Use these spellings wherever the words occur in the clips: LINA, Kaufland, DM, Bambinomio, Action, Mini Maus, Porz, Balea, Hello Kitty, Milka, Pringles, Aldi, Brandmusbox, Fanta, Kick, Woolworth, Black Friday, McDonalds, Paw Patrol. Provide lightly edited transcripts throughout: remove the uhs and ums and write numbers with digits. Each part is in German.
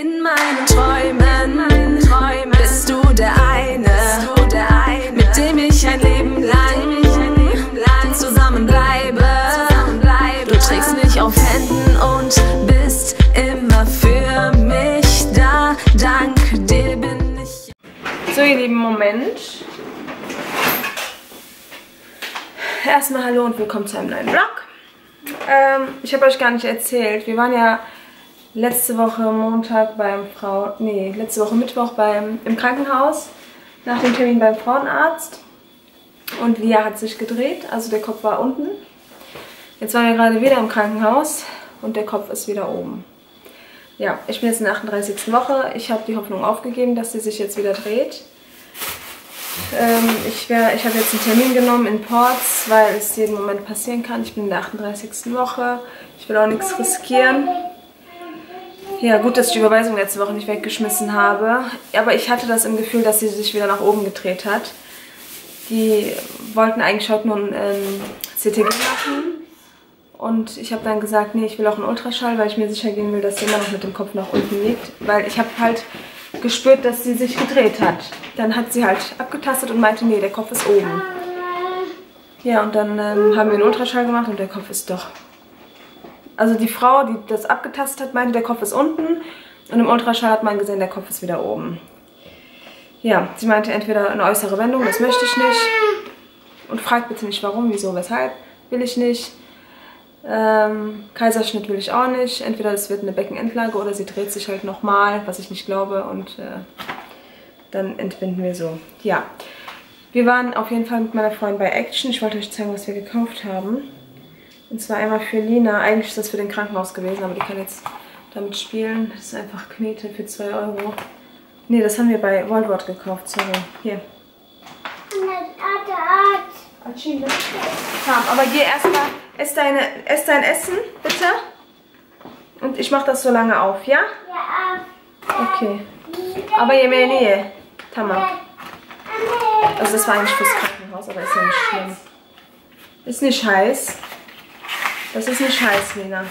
In meinen Träumen bist du der eine, mit dem ich ein Leben lang zusammenbleibe. Du trägst mich auf Händen und bist immer für mich da. Dank dir bin ich. So ihr Lieben, Moment. Erstmal hallo und willkommen zu einem neuen Vlog. Ich habe euch gar nicht erzählt, wir waren ja letzte Woche Montag beim letzte Woche Mittwoch im Krankenhaus nach dem Termin beim Frauenarzt und Lia hat sich gedreht, also der Kopf war unten. Jetzt waren wir gerade wieder im Krankenhaus und der Kopf ist wieder oben. Ja, ich bin jetzt in der 38. Woche, ich habe die Hoffnung aufgegeben, dass sie sich jetzt wieder dreht. Ich habe jetzt einen Termin genommen in Porz, weil es jeden Moment passieren kann. Ich bin in der 38. Woche. Ich will auch nichts riskieren. Ja, gut, dass ich die Überweisung letzte Woche nicht weggeschmissen habe. Aber ich hatte das im Gefühl, dass sie sich wieder nach oben gedreht hat. Die wollten eigentlich heute nur ein CTG machen. Und ich habe dann gesagt, nee, ich will auch einen Ultraschall, weil ich mir sicher gehen will, dass sie immer noch mit dem Kopf nach unten liegt. Weil ich habe halt gespürt, dass sie sich gedreht hat. Dann hat sie halt abgetastet und meinte, nee, der Kopf ist oben. Ja, und dann haben wir einen Ultraschall gemacht und der Kopf ist doch... Also die Frau, die das abgetastet hat, meinte, der Kopf ist unten. Und im Ultraschall hat man gesehen, der Kopf ist wieder oben. Ja, sie meinte entweder eine äußere Wendung, das möchte ich nicht. Und fragt bitte nicht, warum, wieso, weshalb, will ich nicht. Kaiserschnitt will ich auch nicht. Entweder es wird eine Beckenendlage oder sie dreht sich halt nochmal, was ich nicht glaube. Und dann entbinden wir so. Ja, wir waren auf jeden Fall mit meiner Freundin bei Action. Ich wollte euch zeigen, was wir gekauft haben. Und zwar einmal für Lina. Eigentlich ist das für den Krankenhaus gewesen, aber die kann jetzt damit spielen. Das ist einfach Knete für 2 Euro. Ne, das haben wir bei Woolworth gekauft. Sorry. Hier. Aber geh erstmal. Ess dein Essen, bitte. Und ich mache das so lange auf, ja? Ja. Okay. Aber je mehr Nähe. Tamam. Also das war eigentlich fürs Krankenhaus, aber ist ja nicht schlimm. Ist nicht heiß. Das ist nicht heiß, Lena.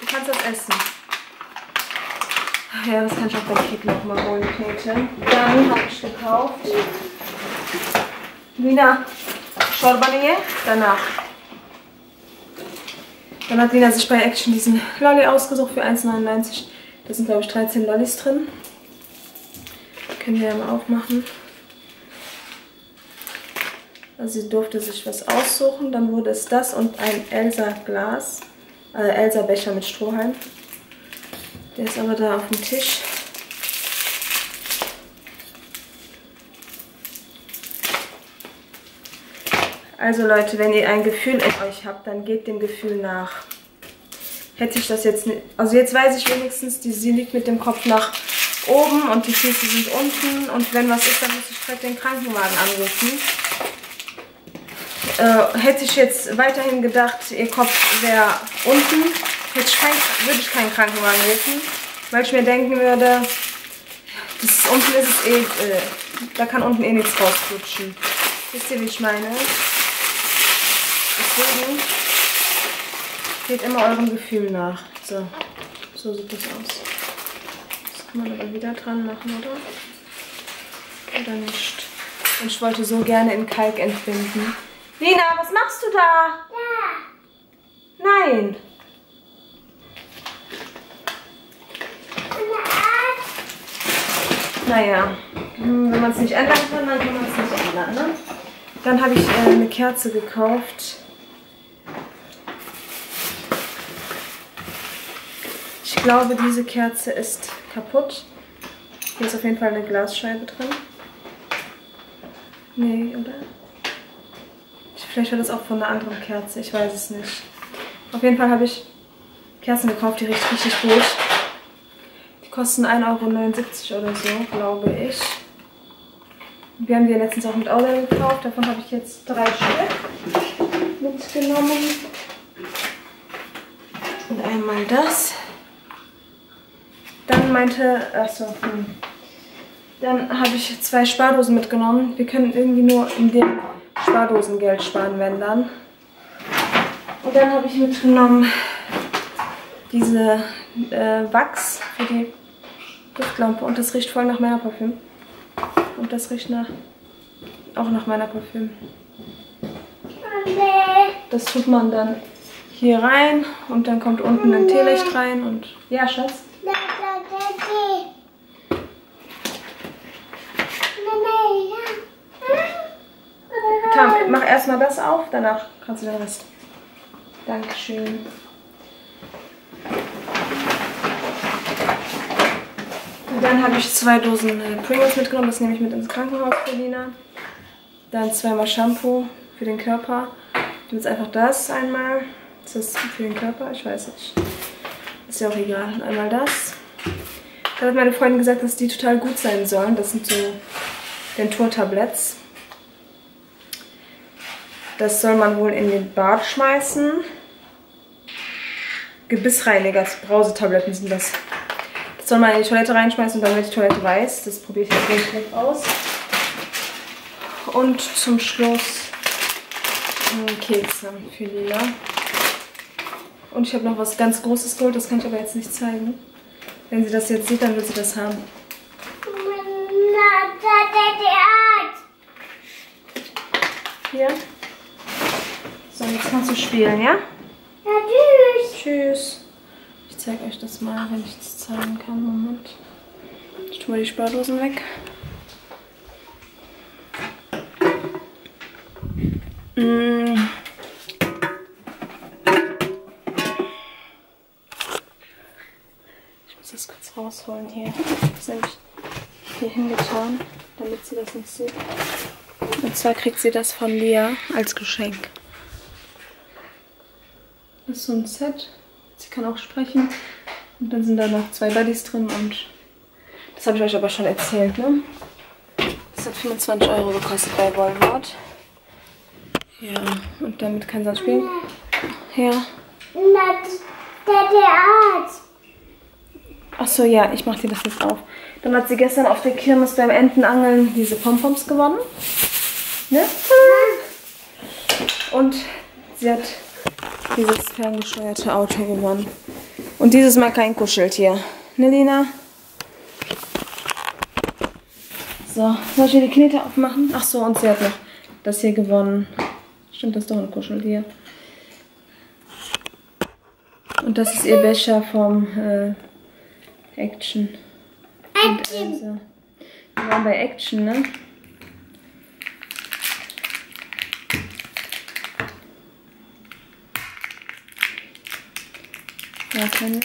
Du kannst das essen. Ach ja, das kann ich auch bei Kick nochmal holen, Käthe. Dann habe ich gekauft. Lena. Schorbanee, danach. Dann hat Lina sich bei Action diesen Lolli ausgesucht für 1,99. Da sind, glaube ich, 13 Lollis drin. Können wir ja mal aufmachen. Also sie durfte sich was aussuchen. Dann wurde es das und ein Elsa-Glas. Elsa-Becher mit Strohhalm. Der ist aber da auf dem Tisch. Also Leute, wenn ihr ein Gefühl in euch habt, dann geht dem Gefühl nach. Hätte ich das jetzt nicht... Also jetzt weiß ich wenigstens, sie liegt mit dem Kopf nach oben und die Füße sind unten. Und wenn was ist, dann muss ich direkt den Krankenwagen anrufen. Hätte ich jetzt weiterhin gedacht, ihr Kopf wäre unten, würde ich keinen Krankenwagen rufen. Weil ich mir denken würde, unten ist es eh... da kann unten eh nichts rausrutschen. Wisst ihr, wie ich meine? Deswegen geht immer eurem Gefühl nach. So, so sieht das aus. Das kann man aber wieder dran machen, oder? Oder nicht? Und ich wollte so gerne in Kalk entbinden. Lina, was machst du da? Ja. Nein. Naja, wenn man es nicht ändern kann, dann kann man es nicht ändern, ne? Dann habe ich eine Kerze gekauft. Ich glaube, diese Kerze ist kaputt. Hier ist auf jeden Fall eine Glasscheibe drin. Nee, oder? Vielleicht war das auch von einer anderen Kerze, ich weiß es nicht. Auf jeden Fall habe ich Kerzen gekauft, die riecht richtig gut. Die kosten 1,79 € oder so, glaube ich. Wir haben die letztens auch mit Aldi gekauft, davon habe ich jetzt 3 Stück mitgenommen. Und einmal das. Dann meinte... Achso, Dann habe ich 2 Spardosen mitgenommen. Wir können irgendwie nur in dem Spardosengeld sparen, wenn dann. Und dann habe ich mitgenommen diese Wachs für die Duftlampe. Und das riecht voll nach meiner Parfüm. Und das riecht auch nach meiner Parfüm. Das tut man dann hier rein und dann kommt unten ein Teelicht rein und... Ja, Schatz? Tam, mach erstmal das auf, danach kannst du den Rest. Dankeschön. Und dann habe ich 2 Dosen Pringles mitgenommen, das nehme ich mit ins Krankenhaus für Lina. Dann 2 mal Shampoo für den Körper. Ich nehme jetzt einfach das einmal. Ist das für den Körper? Ich weiß nicht. Ist ja auch egal. Einmal das. Dann hat meine Freundin gesagt, dass die total gut sein sollen. Das sind so Dentur-Tabletts. Das soll man wohl in den Bart schmeißen. Gebissreiniger, Brausetabletten sind das. Das soll man in die Toilette reinschmeißen und dann wird die Toilette weiß. Das probiere ich jetzt nicht schlecht aus. Und zum Schluss Kekse für Lila. Und ich habe noch was ganz Großes geholt, das kann ich aber jetzt nicht zeigen. Wenn sie das jetzt sieht, dann wird sie das haben. Hier. So, jetzt kannst du spielen, ja? Ja, tschüss. Tschüss. Ich zeige euch das mal, wenn ich es zeigen kann. Moment. Ich tue mal die Spardosen weg. Ich muss das kurz rausholen hier. Das habe ich hier hingetan, damit sie das nicht sieht. Und zwar kriegt sie das von Lea als Geschenk. Das ist so ein Set. Sie kann auch sprechen. Und dann sind da noch 2 Buddies drin und das habe ich euch aber schon erzählt, ne? Das hat 25 € gekostet bei Woolworth. Ja, und damit kann sie dann spielen. Ja. Achso, ja, ich mache dir das jetzt auf. Dann hat sie gestern auf der Kirmes beim Entenangeln diese Pompoms gewonnen. Ne? Und sie hat dieses ferngesteuerte Auto gewonnen. Und dieses Mal kein Kuscheltier. Ne, Lina? So, soll ich hier die Knete aufmachen? Achso, und sie hat noch das hier gewonnen. Stimmt, das ist doch ein Kuscheltier. Und das ist ihr Becher vom Action. Action! Wir waren bei Action, ne? Ja, keine.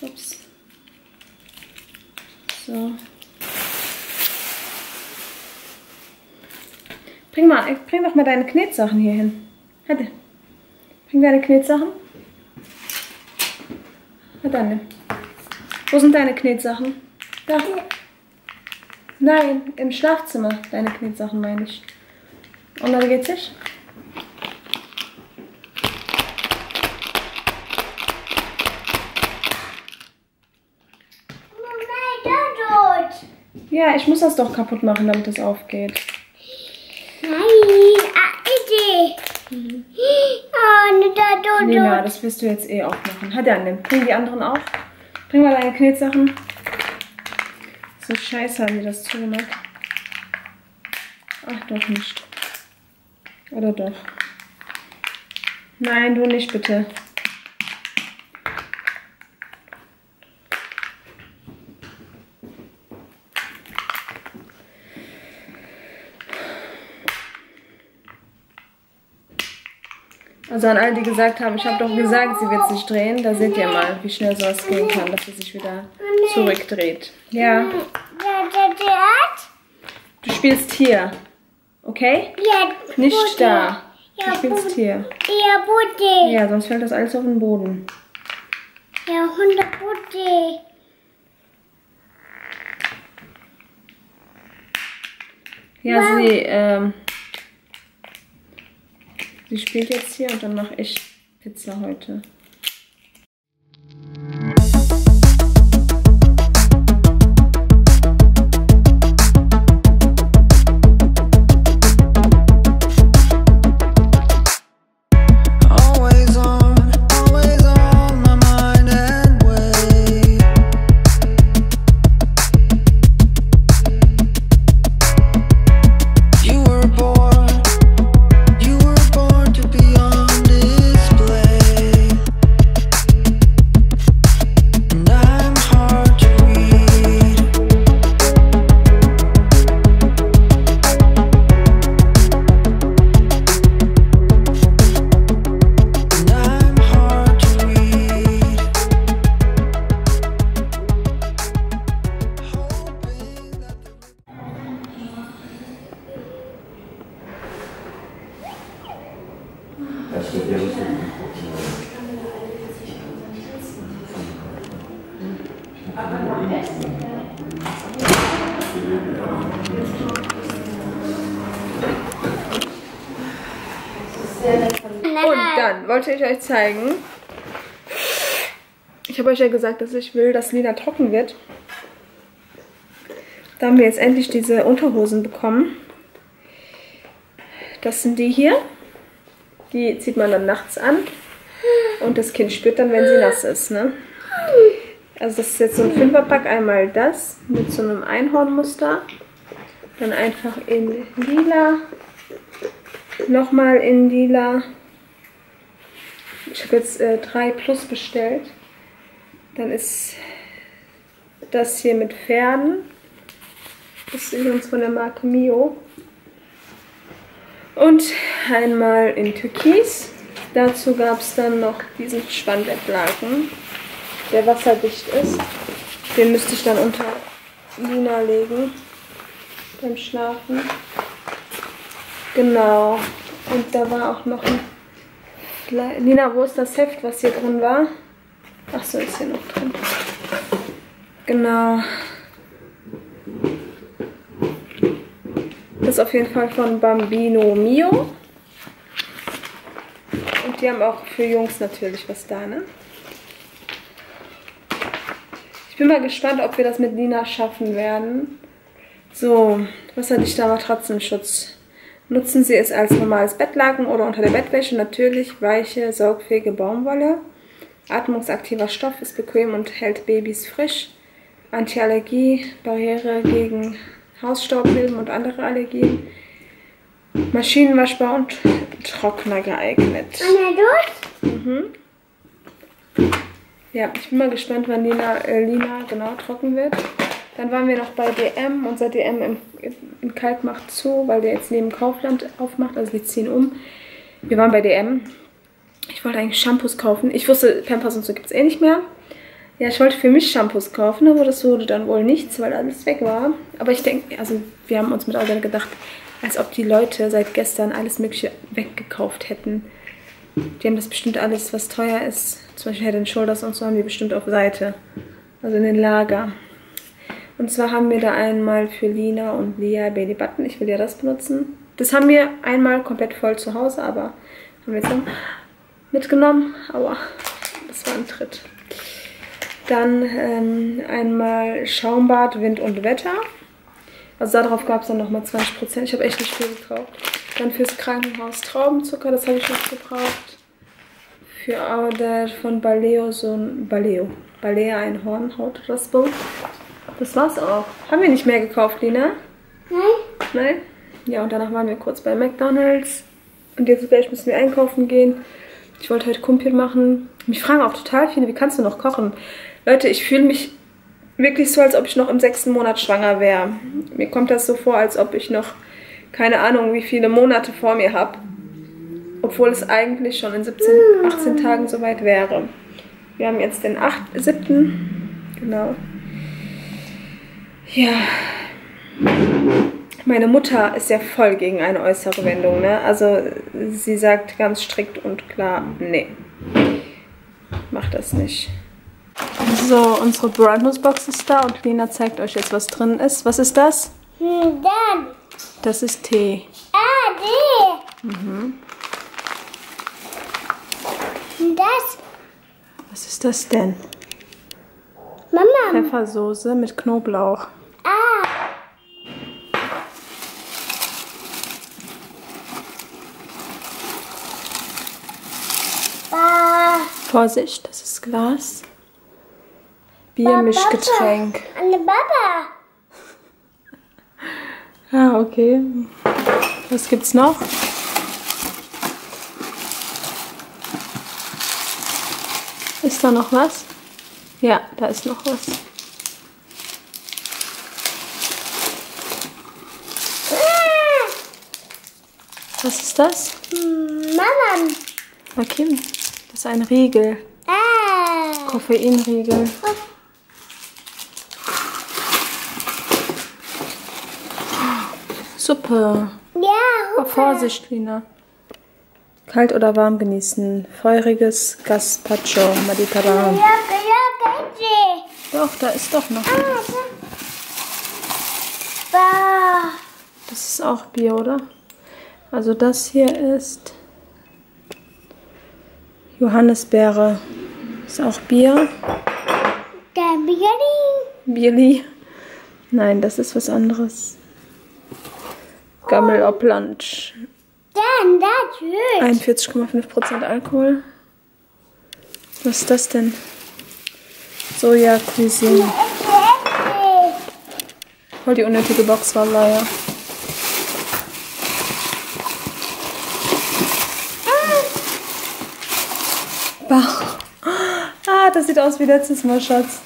Ups. So. Bring doch mal deine Knetsachen hier hin. Hatte. Bring deine Knetsachen. Na dann. Wo sind deine Knetsachen? Da. Nein, im Schlafzimmer. Deine Knetsachen meine ich. Und dann geht's nicht. Ja, ich muss das doch kaputt machen, damit es aufgeht. Lena, das wirst du jetzt eh aufmachen. Hat er an dem. Bring die anderen auf. Bring mal deine Knetsachen. So scheiße haben die das zugemacht. Ach, doch nicht. Oder doch. Nein, du nicht, bitte. Also an alle, die gesagt haben, ich habe doch gesagt, sie wird sich drehen. Da seht ihr mal, wie schnell sowas gehen kann, dass sie sich wieder zurückdreht. Ja. Du spielst hier, okay? Nicht da. Du spielst hier. Ja, sonst fällt das alles auf den Boden. Ja, Hundebutte. Ja, sie, sie spielt jetzt hier und dann mache ich Pizza heute. Always on, always on my mind and Und dann wollte ich euch zeigen, ich habe euch ja gesagt, dass ich will, dass Lina trocken wird. Da haben wir jetzt endlich diese Unterhosen bekommen. Das sind die hier. Die zieht man dann nachts an. Und das Kind spürt dann, wenn sie nass ist, ne? Also das ist jetzt so ein 5er-Pack. Einmal das mit so einem Einhornmuster. Dann einfach in lila. Nochmal in lila. Ich habe jetzt 3+ bestellt. Dann ist das hier mit Pferden. Das ist übrigens von der Marke Mio. Und einmal in Türkis. Dazu gab es dann noch diesen Schwandettlaken, der wasserdicht ist. Den müsste ich dann unter Lina legen beim Schlafen. Genau. Und da war auch noch ein... Lina, wo ist das Heft, was hier drin war? Ach so, ist hier noch drin. Genau. Das ist auf jeden Fall von Bambino Mio. Und die haben auch für Jungs natürlich was da, ne? Ich bin mal gespannt, ob wir das mit Lina schaffen werden. So, wasserdichter Matratzenschutz. Nutzen Sie es als normales Bettlaken oder unter der Bettwäsche. Natürlich weiche, saugfähige Baumwolle. Atmungsaktiver Stoff, ist bequem und hält Babys frisch. Antiallergie, Barriere gegen Hausstaubilben und andere Allergien. Maschinenwaschbar und Trockner geeignet. Ja, ich bin mal gespannt, wann Lina genau trocken wird. Dann waren wir noch bei DM. Unser DM in Kalk macht zu, weil der jetzt neben Kaufland aufmacht. Also die ziehen um. Wir waren bei DM. Ich wollte eigentlich Shampoos kaufen. Ich wusste, Pampers und so gibt es eh nicht mehr. Ja, ich wollte für mich Shampoos kaufen, aber das wurde dann wohl nichts, weil alles weg war. Aber ich denke, also wir haben uns mit Aldi gedacht, als ob die Leute seit gestern alles Mögliche weggekauft hätten. Die haben das bestimmt alles, was teuer ist. Zum Beispiel Head & Shoulders und so haben die bestimmt auf Seite. Also in den Lager. Und zwar haben wir da einmal für Lina und Lea Baby Button. Ich will ja das benutzen. Das haben wir einmal komplett voll zu Hause, aber haben wir jetzt noch mitgenommen. Aua, das war ein Tritt. Dann einmal Schaumbad, Wind und Wetter. Also darauf gab es dann nochmal 20%. Ich habe echt nicht viel gebraucht. Dann fürs Krankenhaus Traubenzucker, das habe ich noch gebraucht. Für Auder von Balea so ein Balea ein Hornhautraspel. Das war's auch. Haben wir nicht mehr gekauft, Lina? Nein. Nein? Ja, und danach waren wir kurz bei McDonalds. Und jetzt gleich müssen wir einkaufen gehen. Ich wollte heute Kumpel machen. Mich fragen auch total viele, wie kannst du noch kochen? Leute, ich fühle mich wirklich so, als ob ich noch im 6. Monat schwanger wäre. Mir kommt das so vor, als ob ich noch keine Ahnung, wie viele Monate vor mir habe. Obwohl es eigentlich schon in 17, 18 Tagen soweit wäre. Wir haben jetzt den 7. Genau. Ja. Meine Mutter ist ja voll gegen eine äußere Wendung, ne? Also sie sagt ganz strikt und klar, nee, mach das nicht. So, unsere Brandmusbox ist da und Lina zeigt euch jetzt, was drin ist. Was ist das? Das ist Tee. Ah, Tee. Das? Was ist das denn? Mama. Pfeffersoße mit Knoblauch. Vorsicht, das ist Glas. Biermischgetränk. Eine Baba. Ah, okay. Was gibt's noch? Ist da noch was? Ja, da ist noch was. Was ist das? Mama. Bakim. Das ist ein Riegel. Koffeinriegel. Suppe. Ja, oh, Vorsicht, Lina. Kalt oder warm genießen. Feuriges Gazpacho. Mediterran. Doch, da ist doch noch. Das ist auch Bier, oder? Also das hier ist Johannisbeere. Ist auch Bier. Bierli. Nein, das ist was anderes. Gammel ob Lunch. 41,5% Alkohol. Was ist das denn? Soja-Cuisine. Voll die unnötige Box war Balea. Bach. Ah, das sieht aus wie letztes Mal, Schatz.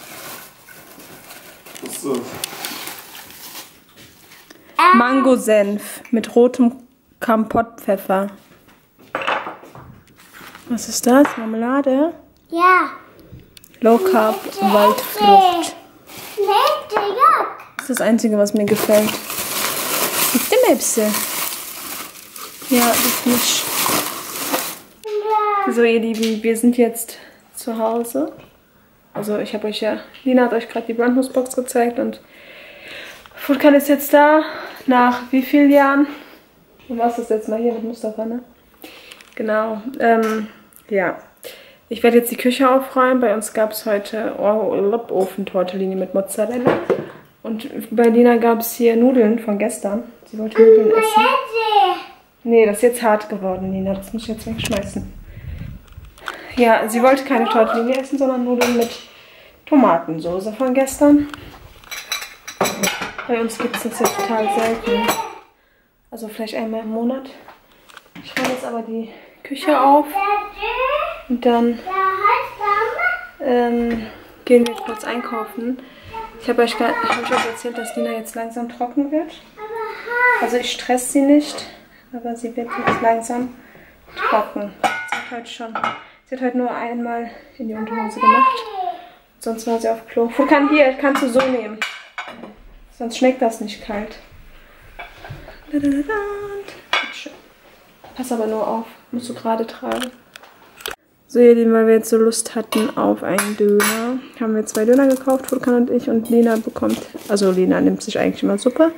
So. Mangosenf mit rotem Kampottpfeffer. Was ist das? Marmelade? Ja. Low Carb Waldflucht. Das ist das Einzige, was mir gefällt. Mit dem Äpfel. Ja, das nicht. So, ihr Lieben, wir sind jetzt zu Hause. Also, ich habe euch ja... Lina hat euch gerade die Brandmusbox gezeigt und Furkan ist jetzt da. Nach wie vielen Jahren? Du machst das jetzt mal hier mit Mustafa, ne? Genau. Ja. Ich werde jetzt die Küche aufräumen. Bei uns gab es heute Ofentortellini mit Mozzarella. Und bei Lina gab es hier Nudeln von gestern. Sie wollte Nudeln essen. Nee, das ist jetzt hart geworden, Lina. Das muss ich jetzt wegschmeißen. Ja, sie wollte keine Tortellini essen, sondern Nudeln mit Tomatensoße von gestern. Bei uns gibt es das ja total selten. Also vielleicht einmal im Monat. Ich räume jetzt aber die Küche auf. Und dann gehen wir kurz einkaufen. Ich habe euch erzählt, dass Lina jetzt langsam trocken wird. Also ich stress sie nicht, aber sie wird jetzt langsam trocken. Sie hat heute nur einmal in die Unterhose gemacht. Sonst war sie auf Klo. Furkan, hier, kannst du so nehmen. Sonst schmeckt das nicht kalt. Pass aber nur auf, musst du gerade tragen. So, ihr Lieben, weil wir jetzt so Lust hatten auf einen Döner, haben wir 2 Döner gekauft, Furkan und ich. Und Lina bekommt, also Lina nimmt sich eigentlich immer Suppe.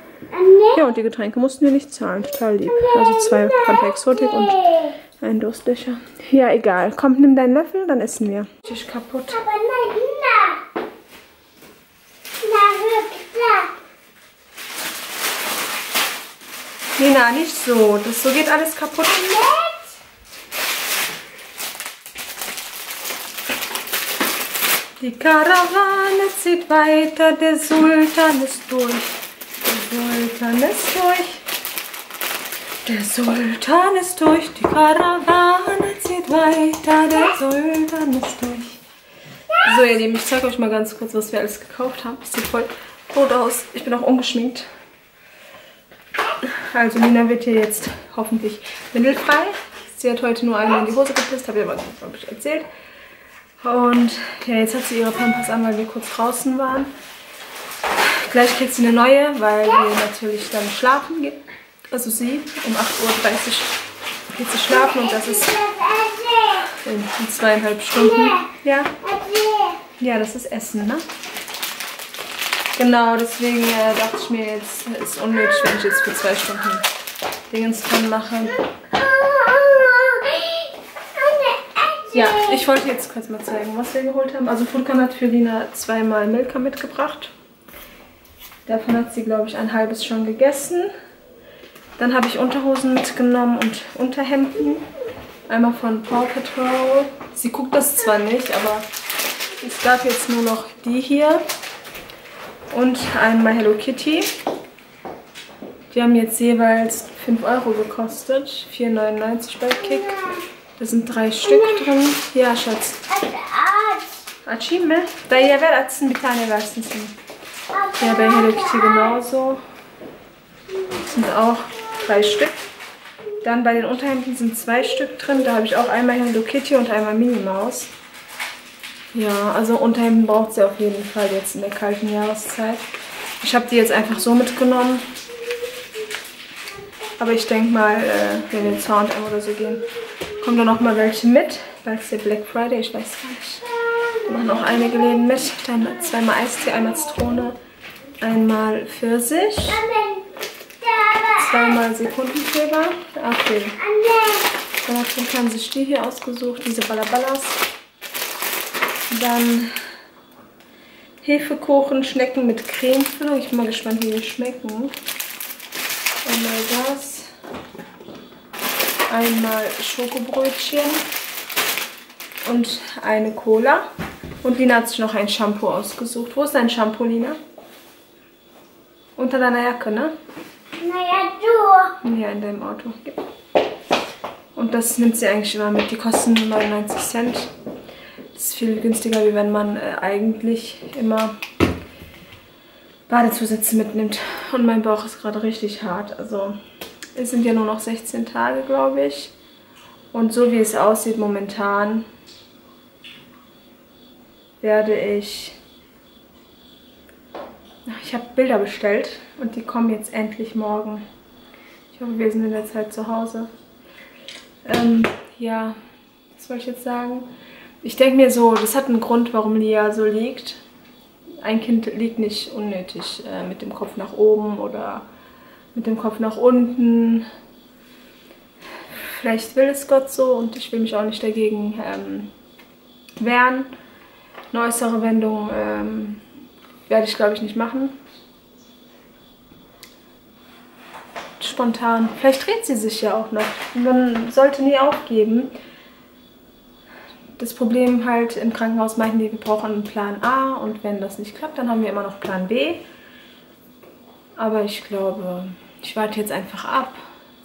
Ja, und die Getränke mussten wir nicht zahlen, total lieb. Also 2 Fanta Exotik und ein Durstlöcher. Ja, egal. Komm, nimm deinen Löffel, dann essen wir. Tisch kaputt. Lina, nicht so. So geht alles kaputt. Die Karawane zieht weiter, der Sultan ist durch. Der Sultan ist durch. Der Sultan ist durch, die Karawane zieht weiter, der Sultan ist durch. So, ihr Lieben, ich zeige euch mal ganz kurz, was wir alles gekauft haben. Das sieht voll rot aus. Ich bin auch ungeschminkt. Also Lina wird hier jetzt hoffentlich windelfrei. Sie hat heute nur einmal in die Hose gepisst, habe ich aber nicht, glaube ich, erzählt. Und ja, jetzt hat sie ihre Pampas an, weil wir kurz draußen waren. Gleich kriegt sie eine neue, weil wir natürlich dann schlafen gehen. Also sie, um 8.30 Uhr geht sie schlafen und das ist in 2,5 Stunden. Ja, ja, das ist Essen, ne? Genau, deswegen dachte ich mir, jetzt ist unnötig, wenn ich jetzt für 2 Stunden Dingens dran mache. Ja, ich wollte jetzt kurz mal zeigen, was wir geholt haben. Also Furkan hat für Lina 2 Mal Milka mitgebracht. Davon hat sie, glaube ich, ein halbes schon gegessen. Dann habe ich Unterhosen mitgenommen und Unterhemden. Einmal von Paw Patrol. Sie guckt das zwar nicht, aber es gab jetzt nur noch die hier. Und einmal Hello Kitty. Die haben jetzt jeweils 5 Euro gekostet. 4,99 bei Kick. Da sind 3 Stück drin. Ja, Schatz. Achime. Da ja wer Atzen bitte eine leisten. Ja, bei Hello Kitty genauso. Das sind auch 3 Stück. Dann bei den Unterhemden sind 2 Stück drin. Da habe ich auch einmal Hello Kitty und einmal Mini Maus. Ja, also Unterhemden braucht sie auf jeden Fall jetzt in der kalten Jahreszeit. Ich habe die jetzt einfach so mitgenommen. Aber ich denke mal, wenn wir in den Sound oder so gehen, kommen da nochmal welche mit, weil es der Black Friday, ich weiß gar nicht. Machen auch einige Läden mit. Dann zweimal Eistee, einmal Zitrone, einmal Pfirsich, zweimal Sekundenkleber. Okay. Dann haben sich die hier ausgesucht, diese Ballaballas. Dann Hefekuchen, Schnecken mit Cremefüllung. Ich bin mal gespannt, wie die schmecken. Einmal das. Einmal Schokobrötchen. Und eine Cola. Und Lina hat sich noch ein Shampoo ausgesucht. Wo ist dein Shampoo, Lina? Unter deiner Jacke, ne? Naja, du. Ja, in deinem Auto. Und das nimmt sie eigentlich immer mit. Die kosten 99 Cent. Das ist viel günstiger, wie wenn man eigentlich immer Badezusätze mitnimmt. Und mein Bauch ist gerade richtig hart. Also es sind ja nur noch 16 Tage, glaube ich. Und so wie es aussieht momentan, werde ich... Ich habe Bilder bestellt und die kommen jetzt endlich morgen. Ich hoffe, wir sind in der Zeit zu Hause. Ja, was wollte ich jetzt sagen? Ich denke mir so, das hat einen Grund, warum Lia so liegt. Ein Kind liegt nicht unnötig mit dem Kopf nach oben oder mit dem Kopf nach unten. Vielleicht will es Gott so und ich will mich auch nicht dagegen wehren. Eine äußere Wendung werde ich, glaube ich, nicht machen. Spontan. Vielleicht dreht sie sich ja auch noch. Man sollte nie aufgeben. Das Problem halt im Krankenhaus meinten die, wir brauchen einen Plan A und wenn das nicht klappt, dann haben wir immer noch Plan B. Aber ich glaube, ich warte jetzt einfach ab.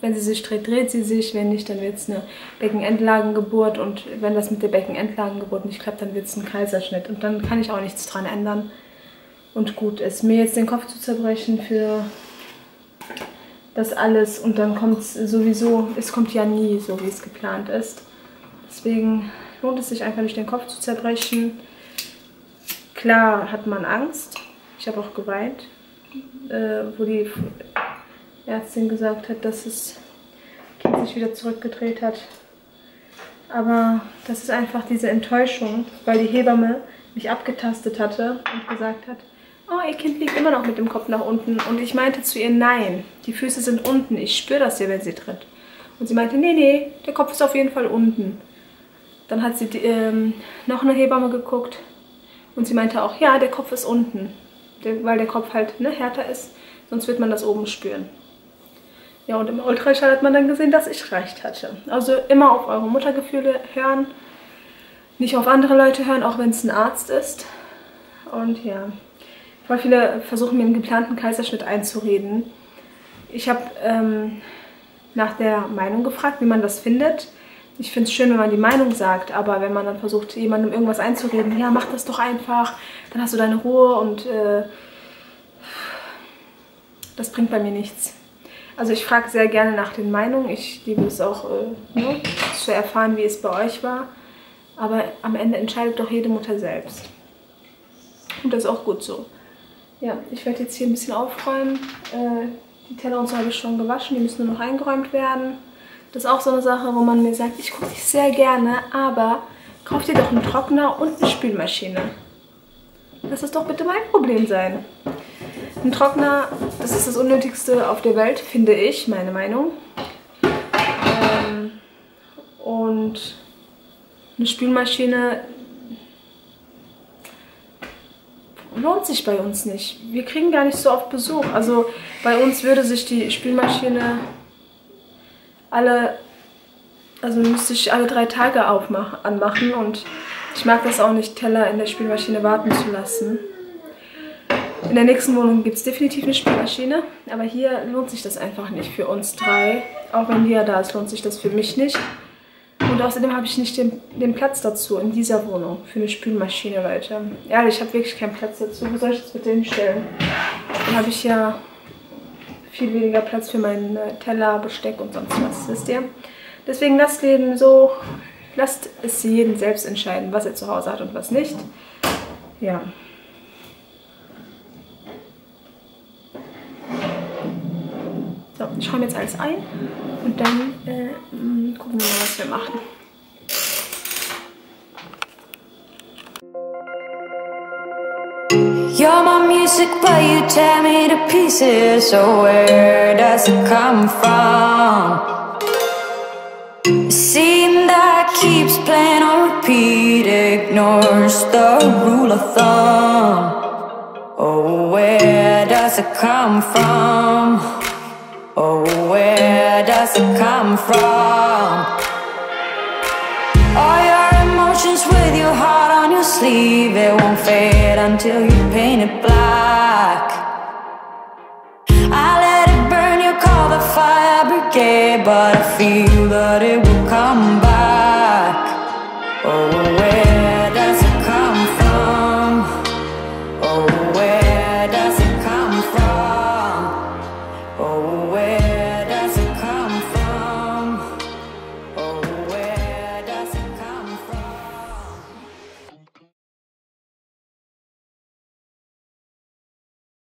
Wenn sie sich dreht, dreht sie sich. Wenn nicht, dann wird es eine Beckenendlagengeburt. Und wenn das mit der Beckenendlagengeburt nicht klappt, dann wird es ein Kaiserschnitt. Und dann kann ich auch nichts dran ändern. Und gut ist, mir jetzt den Kopf zu zerbrechen für das alles. Und dann kommt es sowieso, es kommt ja nie so, wie es geplant ist. Deswegen lohnt es sich einfach nicht, den Kopf zu zerbrechen. Klar hat man Angst. Ich habe auch geweint, wo die Ärztin gesagt hat, dass das Kind sich wieder zurückgedreht hat. Aber das ist einfach diese Enttäuschung, weil die Hebamme mich abgetastet hatte und gesagt hat, oh, ihr Kind liegt immer noch mit dem Kopf nach unten. Und ich meinte zu ihr, nein, die Füße sind unten, ich spüre das hier, wenn sie tritt. Und sie meinte, nee, nee, der Kopf ist auf jeden Fall unten. Dann hat sie noch eine Hebamme geguckt und sie meinte auch, ja, der Kopf ist unten, weil der Kopf halt härter ist, sonst wird man das oben spüren. Ja, und im Ultraschall hat man dann gesehen, dass ich recht hatte. Also immer auf eure Muttergefühle hören, nicht auf andere Leute hören, auch wenn es ein Arzt ist. Und ja, weil viele versuchen mir einen geplanten Kaiserschnitt einzureden. Ich habe nach der Meinung gefragt, wie man das findet. Ich finde es schön, wenn man die Meinung sagt, aber wenn man dann versucht, jemandem irgendwas einzureden, ja, mach das doch einfach, dann hast du deine Ruhe und das bringt bei mir nichts. Also ich frage sehr gerne nach den Meinungen, ich liebe es auch zu erfahren, wie es bei euch war, aber am Ende entscheidet doch jede Mutter selbst. Und das ist auch gut so. Ja, ich werde jetzt hier ein bisschen aufräumen, die Teller und so habe ich schon gewaschen, die müssen nur noch eingeräumt werden. Das ist auch so eine Sache, wo man mir sagt, ich gucke dich sehr gerne, aber kauf dir doch einen Trockner und eine Spülmaschine. Lass das doch bitte mein Problem sein. Ein Trockner, das ist das Unnötigste auf der Welt, finde ich, meine Meinung. Und eine Spülmaschine lohnt sich bei uns nicht. Wir kriegen gar nicht so oft Besuch. Also bei uns würde sich die Spülmaschine... Also müsste ich alle 3 Tage anmachen und ich mag das auch nicht, Teller in der Spülmaschine warten zu lassen. In der nächsten Wohnung gibt es definitiv eine Spülmaschine, aber hier lohnt sich das einfach nicht für uns 3. Auch wenn Lia da ist, lohnt sich das für mich nicht. Und außerdem habe ich nicht den Platz dazu in dieser Wohnung für eine Spülmaschine, Leute. Ehrlich, ich habe wirklich keinen Platz dazu. Wo soll ich das bitte hinstellen? Dann habe ich ja... viel weniger Platz für meinen Teller, Besteck und sonst was, wisst ihr? Deswegen lasst Leben so, lasst es jeden selbst entscheiden, was er zu Hause hat und was nicht. Ja. So, ich räume jetzt alles ein und dann gucken wir mal, was wir machen. You're my music, but you tear me to pieces. So where does it come from? Scene that keeps playing on repeat ignores the rule of thumb. Oh, where does it come from? Oh, where does it come from? All your emotions with your heart on your sleeve, it won't fade until you paint it black. I let it burn, you call the fire brigade, but I feel that it won't.